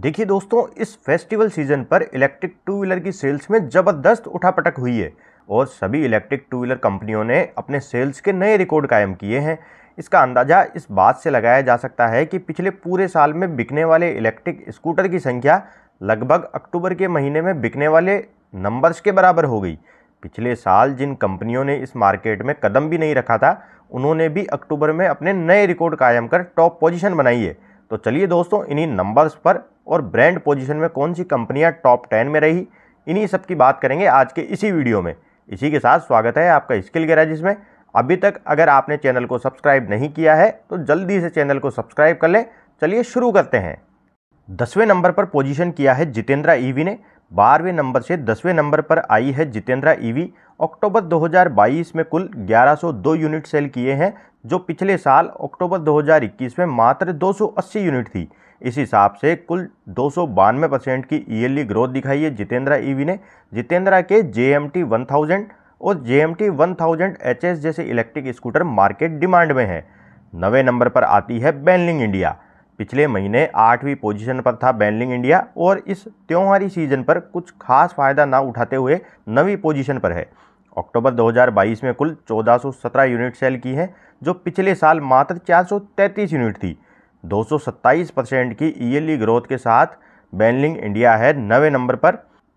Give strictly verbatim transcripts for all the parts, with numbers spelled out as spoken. देखिए दोस्तों, इस फेस्टिवल सीजन पर इलेक्ट्रिक टू व्हीलर की सेल्स में ज़बरदस्त उठापटक हुई है और सभी इलेक्ट्रिक टू व्हीलर कंपनियों ने अपने सेल्स के नए रिकॉर्ड कायम किए हैं। इसका अंदाज़ा इस बात से लगाया जा सकता है कि पिछले पूरे साल में बिकने वाले इलेक्ट्रिक स्कूटर की संख्या लगभग अक्टूबर के महीने में बिकने वाले नंबर्स के बराबर हो गई। पिछले साल जिन कंपनियों ने इस मार्केट में कदम भी नहीं रखा था, उन्होंने भी अक्टूबर में अपने नए रिकॉर्ड कायम कर टॉप पोजीशन बनाई है। तो चलिए दोस्तों, इन्हीं नंबर्स पर और ब्रांड पोजीशन में कौन सी कंपनियां टॉप टेन में रही, इन्हीं सब की बात करेंगे आज के इसी वीडियो में। इसी के साथ स्वागत है आपका स्किल गैराजेस में। अभी तक अगर आपने चैनल को सब्सक्राइब नहीं किया है तो जल्दी से चैनल को सब्सक्राइब कर लें। चलिए शुरू करते हैं। दसवें नंबर पर पोजीशन किया है जितेंद्र ईवी ने। बारहवें नंबर से दसवें नंबर पर आई है जितेंद्र ईवी। अक्टूबर दो हज़ार बाईस में कुल ग्यारह सौ दो यूनिट सेल किए हैं, जो पिछले साल अक्टूबर दो हज़ार इक्कीस में मात्र दो सौ अस्सी यूनिट थी। इस हिसाब से कुल दो सौ बानवे परसेंट की ईयरली ग्रोथ दिखाई है जितेंद्र ईवी ने। जितेंद्र के जेएमटी वन थाउज़ेंड और जेएमटी वन थाउज़ेंड एचएस जैसे इलेक्ट्रिक स्कूटर मार्केट डिमांड में हैं। नवे नंबर पर आती है बेनलिंग इंडिया। पिछले महीने आठवीं पोजीशन पर था बेनलिंग इंडिया और इस त्योहारी सीजन पर कुछ खास फ़ायदा ना उठाते हुए नवी पोजीशन पर है। अक्टूबर दो हज़ार बाईस में कुल चौदह सौ सत्रह यूनिट सेल की हैं, जो पिछले साल मात्र चार सौ तैंतीस यूनिट थी। दो सौ सत्ताईस परसेंट की ईयरली ग्रोथ के साथ बेनलिंग इंडिया है नवे नंबर पर।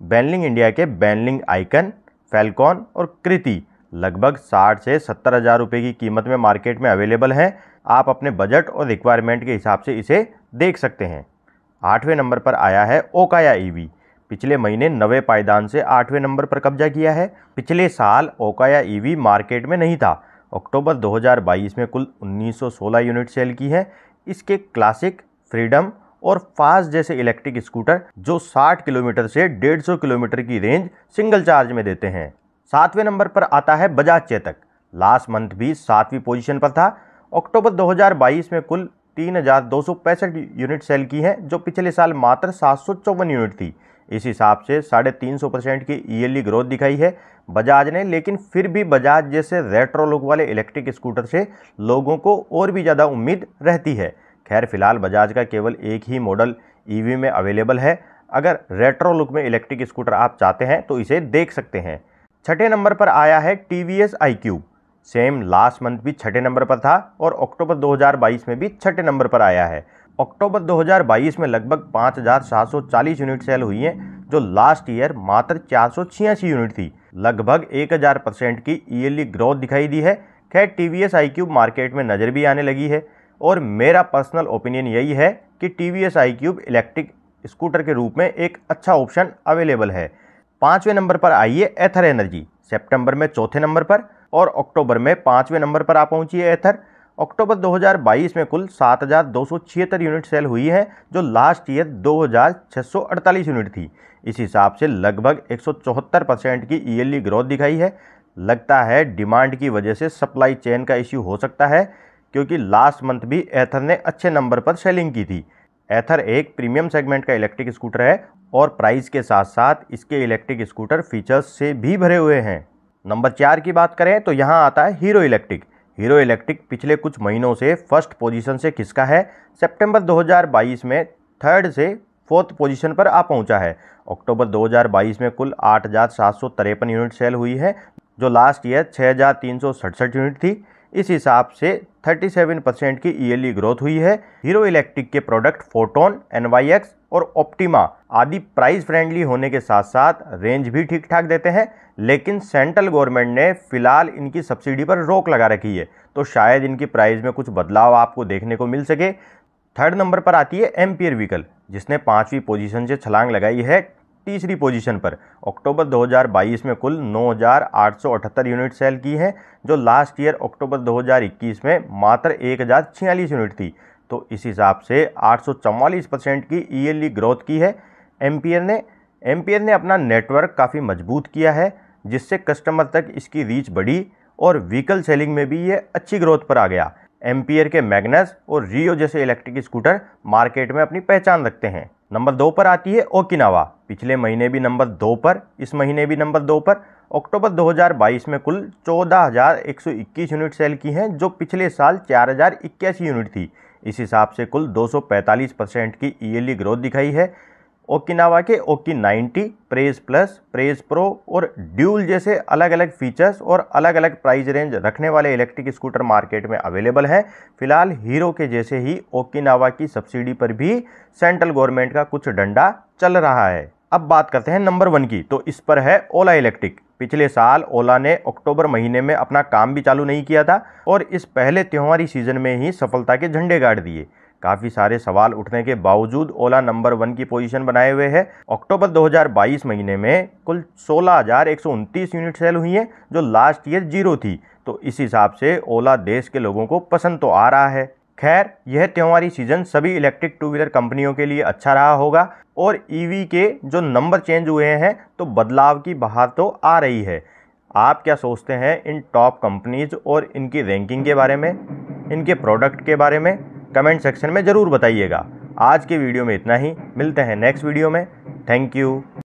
बेनलिंग इंडिया के बेनलिंग आइकन, फैल्कॉन और कृति लगभग साठ से सत्तर हज़ार रुपये की कीमत में मार्केट में अवेलेबल हैं। आप अपने बजट और रिक्वायरमेंट के हिसाब से इसे देख सकते हैं। आठवें नंबर पर आया है ओकाया ईवी। पिछले महीने नवे पायदान से आठवें नंबर पर कब्जा किया है। पिछले साल ओकाया ईवी मार्केट में नहीं था। अक्टूबर दो हज़ार बाईस में कुल उन्नीस सौ सोलह यूनिट सेल की हैं। इसके क्लासिक, फ्रीडम और फास्ट जैसे इलेक्ट्रिक स्कूटर जो साठ किलोमीटर से डेढ़ सौ किलोमीटर की रेंज सिंगल चार्ज में देते हैं। सातवें नंबर पर आता है बजाज चेतक। लास्ट मंथ भी सातवीं पोजीशन पर था। अक्टूबर दो हज़ार बाईस में कुल तीन हज़ार दो सौ पैंसठ यूनिट सेल की हैं, जो पिछले साल मात्र सात सौ चौवन यूनिट थी। इस हिसाब से साढ़े तीन सौ परसेंट की ईयरली ग्रोथ दिखाई है बजाज ने। लेकिन फिर भी बजाज जैसे रेट्रो लुक वाले इलेक्ट्रिक स्कूटर से लोगों को और भी ज़्यादा उम्मीद रहती है। खैर, फिलहाल बजाज का केवल एक ही मॉडल ईवी में अवेलेबल है। अगर रेट्रो लुक में इलेक्ट्रिक स्कूटर आप चाहते हैं तो इसे देख सकते हैं। छठे नंबर पर आया है TVS iQube. Same last month भी छठे नंबर पर था और अक्टूबर दो हज़ार बाईस में भी छठे नंबर पर आया है। अक्टूबर दो हज़ार बाईस में लगभग पाँच हज़ार सात सौ चालीस यूनिट सेल हुई हैं, जो लास्ट ईयर मात्र चार सौ छियासी यूनिट थी। लगभग एक हज़ार परसेंट की ईयरली ग्रोथ दिखाई दी है। खैर, टीवीएस आईक्यूब मार्केट में नज़र भी आने लगी है और मेरा पर्सनल ओपिनियन यही है कि टीवीएस आईक्यूब इलेक्ट्रिक स्कूटर के रूप में एक अच्छा ऑप्शन अवेलेबल है। पाँचवें नंबर पर आई है एथर एनर्जी। सितंबर में चौथे नंबर पर और अक्टूबर में पाँचवें नंबर पर आ पहुंची है एथर। अक्टूबर दो हज़ार बाईस में कुल सात हज़ार दो सौ छिहत्तर यूनिट सेल हुई है, जो लास्ट ईयर दो हज़ार छः सौ अड़तालीस यूनिट थी। इस हिसाब से लगभग एक सौ चौहत्तर परसेंट की ईयरली ग्रोथ दिखाई है। लगता है डिमांड की वजह से सप्लाई चेन का इश्यू हो सकता है, क्योंकि लास्ट मंथ भी एथर ने अच्छे नंबर पर सेलिंग की थी। एथर एक प्रीमियम सेगमेंट का इलेक्ट्रिक स्कूटर है और प्राइस के साथ साथ इसके इलेक्ट्रिक स्कूटर फीचर्स से भी भरे हुए हैं। नंबर चार की बात करें तो यहाँ आता है हीरो इलेक्ट्रिक। हीरो इलेक्ट्रिक पिछले कुछ महीनों से फर्स्ट पोजीशन से खिसका है। सितंबर दो हज़ार बाईस में थर्ड से फोर्थ पोजीशन पर आ पहुँचा है। अक्टूबर दो हज़ार बाईस में कुल आठ हज़ार सात सौ तिरपन यूनिट सेल हुई है, जो लास्ट ईयर छः हज़ार तीन सौ सड़सठ यूनिट थी। इस हिसाब से सैंतीस परसेंट की ईयरली ग्रोथ हुई है। हीरो इलेक्ट्रिक के product Photon, N Y X और ऑप्टिमा आदि प्राइस फ्रेंडली होने के साथ साथ रेंज भी ठीक ठाक देते हैं, लेकिन सेंट्रल गवर्नमेंट ने फिलहाल इनकी सब्सिडी पर रोक लगा रखी है, तो शायद इनकी प्राइस में कुछ बदलाव आपको देखने को मिल सके। थर्ड नंबर पर आती है एम्पियर व्हीकल, जिसने पाँचवीं पोजीशन से छलांग लगाई है तीसरी पोजीशन पर। अक्टूबर दो हज़ार बाईस में कुल नौ हज़ार आठ सौ अठहत्तर यूनिट सेल की हैं, जो लास्ट ईयर अक्टूबर दो हज़ार इक्कीस में मात्र एक हज़ार छियालीस यूनिट थी। तो इस हिसाब से आठ सौ चौवालीस परसेंट की ईयरली ग्रोथ की है एम्पियर ने। एम्पियर ने अपना नेटवर्क काफ़ी मजबूत किया है, जिससे कस्टमर तक इसकी रीच बढ़ी और व्हीकल सेलिंग में भी ये अच्छी ग्रोथ पर आ गया। एम्पियर के मैग्नस और रियो जैसे इलेक्ट्रिक स्कूटर मार्केट में अपनी पहचान रखते हैं। नंबर दो पर आती है ओकिनावा। पिछले महीने भी नंबर दो पर, इस महीने भी नंबर दो पर। अक्टूबर दो हज़ार बाईस में कुल चौदह हज़ार एक सौ इक्कीस यूनिट सेल की हैं, जो पिछले साल चार हज़ार इक्यासी यूनिट थी। इस हिसाब से कुल दो सौ पैंतालीस परसेंट की ईयरली ग्रोथ दिखाई है। ओकिनावा के Oki ninety, Praise plus, Praise pro और ड्यूल जैसे अलग अलग फीचर्स और अलग अलग प्राइस रेंज रखने वाले इलेक्ट्रिक स्कूटर मार्केट में अवेलेबल हैं। फिलहाल हीरो के जैसे ही ओकिनावा की सब्सिडी पर भी सेंट्रल गवर्नमेंट का कुछ डंडा चल रहा है। अब बात करते हैं नंबर वन की, तो इस पर है ओला इलेक्ट्रिक। पिछले साल ओला ने अक्टूबर महीने में अपना काम भी चालू नहीं किया था और इस पहले त्योहारी सीजन में ही सफलता के झंडे गाड़ दिए। काफ़ी सारे सवाल उठने के बावजूद ओला नंबर वन की पोजीशन बनाए हुए है। अक्टूबर दो हज़ार बाईस महीने में कुल सोलह हज़ार एक सौ उनतीस यूनिट सेल हुई हैं, जो लास्ट ईयर जीरो थी। तो इस हिसाब से ओला देश के लोगों को पसंद तो आ रहा है। खैर, यह त्योहारी सीजन सभी इलेक्ट्रिक टू व्हीलर कंपनियों के लिए अच्छा रहा होगा और ईवी के जो नंबर चेंज हुए हैं तो बदलाव की बहार तो आ रही है। आप क्या सोचते हैं इन टॉप कंपनीज और इनकी रैंकिंग के बारे में, इनके प्रोडक्ट के बारे में? कमेंट सेक्शन में ज़रूर बताइएगा। आज के वीडियो में इतना ही, मिलते हैं नेक्स्ट वीडियो में। Thank you.